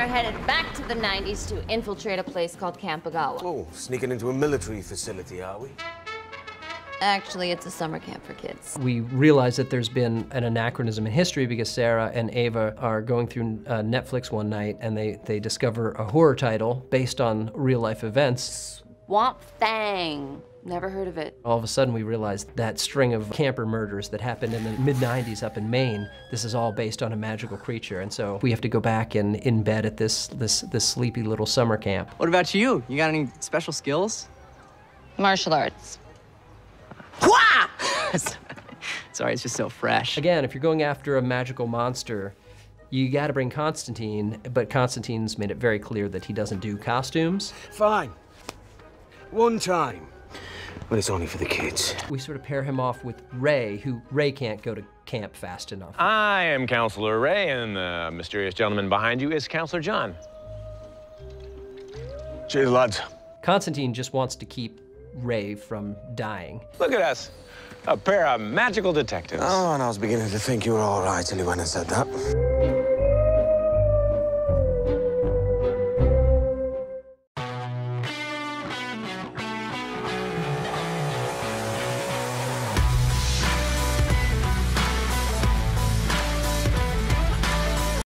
are headed back to the 90s to infiltrate a place called Camp Ogawa. Oh, sneaking into a military facility, are we? Actually, it's a summer camp for kids. We realize that there's been an anachronism in history because Sarah and Ava are going through Netflix one night and they discover a horror title based on real life events. Womp Fang. Never heard of it. All of a sudden we realized that string of camper murders that happened in the mid-90s up in Maine, this is all based on a magical creature. And so we have to go back and embed at this sleepy little summer camp. What about you? You got any special skills? Martial arts. Sorry, it's just so fresh. Again, if you're going after a magical monster, you gotta bring Constantine, but Constantine's made it very clear that he doesn't do costumes. Fine. One time. But it's only for the kids. We sort of pair him off with Ray, who Ray can't go to camp fast enough. I am Counselor Ray, and the mysterious gentleman behind you is Counselor John. Cheers, lads. Constantine just wants to keep Ray from dying. Look at us, a pair of magical detectives. Oh, and I was beginning to think you were all right till you went and said that.